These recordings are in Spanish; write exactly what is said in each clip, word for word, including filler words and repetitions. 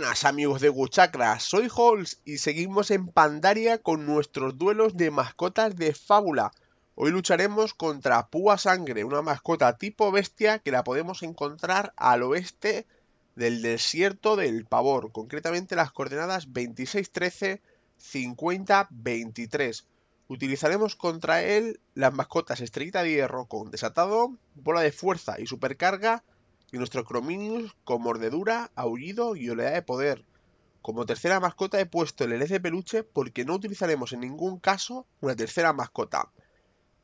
buenas amigos de WoWChakra, soy Holz y seguimos en Pandaria con nuestros duelos de mascotas de fábula. Hoy lucharemos contra Púasangre, una mascota tipo bestia que la podemos encontrar al oeste del desierto del Pavor, concretamente las coordenadas veintiséis trece, cincuenta, veintitrés. Utilizaremos contra él las mascotas Estrellita de Hierro con Desatado, Bola de Fuerza y Supercarga, y nuestro Crominius con Mordedura, Aullido y Oleada de Poder. Como tercera mascota he puesto el L C peluche porque no utilizaremos en ningún caso una tercera mascota.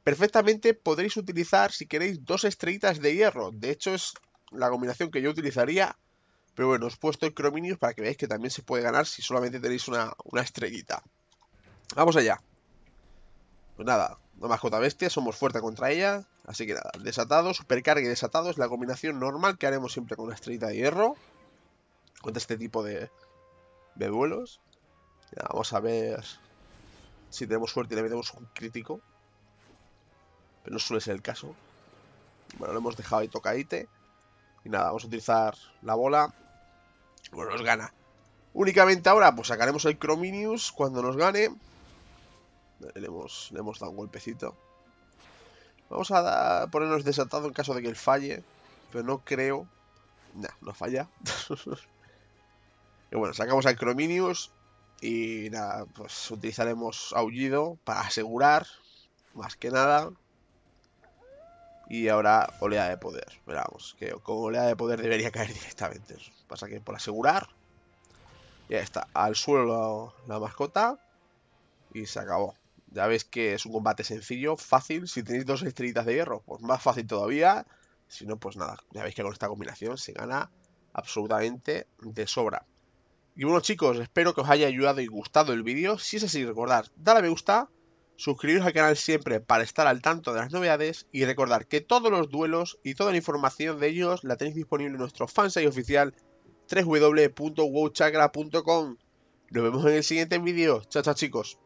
Perfectamente podréis utilizar si queréis dos estrellitas de hierro, de hecho es la combinación que yo utilizaría, pero bueno, os he puesto el Crominius para que veáis que también se puede ganar si solamente tenéis una, una estrellita. Vamos allá. Pues nada, una mascota bestia, somos fuertes contra ella, así que nada, desatado, supercarga y desatado es la combinación normal que haremos siempre con una estrellita de hierro contra este tipo de, de duelos. Ya, vamos a ver si tenemos suerte y le metemos un crítico, pero no suele ser el caso. Bueno, lo hemos dejado ahí tocadite y nada, vamos a utilizar la bola. Bueno, nos gana. Únicamente ahora pues sacaremos el Crominius cuando nos gane. Le hemos, le hemos dado un golpecito. Vamos a da, ponernos desatado en caso de que él falle, pero no creo. Nah, no falla. Y bueno, sacamos al Crominius y nada, pues utilizaremos Aullido para asegurar, más que nada. Y ahora Oleada de Poder. Veamos, que con Oleada de Poder debería caer directamente. Pasa que por asegurar. Ya está, al suelo la, la mascota y se acabó. Ya veis que es un combate sencillo, fácil. Si tenéis dos estrellitas de hierro, pues más fácil todavía. Si no, pues nada. Ya veis que con esta combinación se gana absolutamente de sobra. Y bueno chicos, espero que os haya ayudado y gustado el vídeo. Si es así, recordad, dale a me gusta, suscribiros al canal siempre para estar al tanto de las novedades. Y recordad que todos los duelos y toda la información de ellos la tenéis disponible en nuestro fansite oficial doble u doble u doble u punto wowchakra punto com. Nos vemos en el siguiente vídeo. Chao, chao chicos.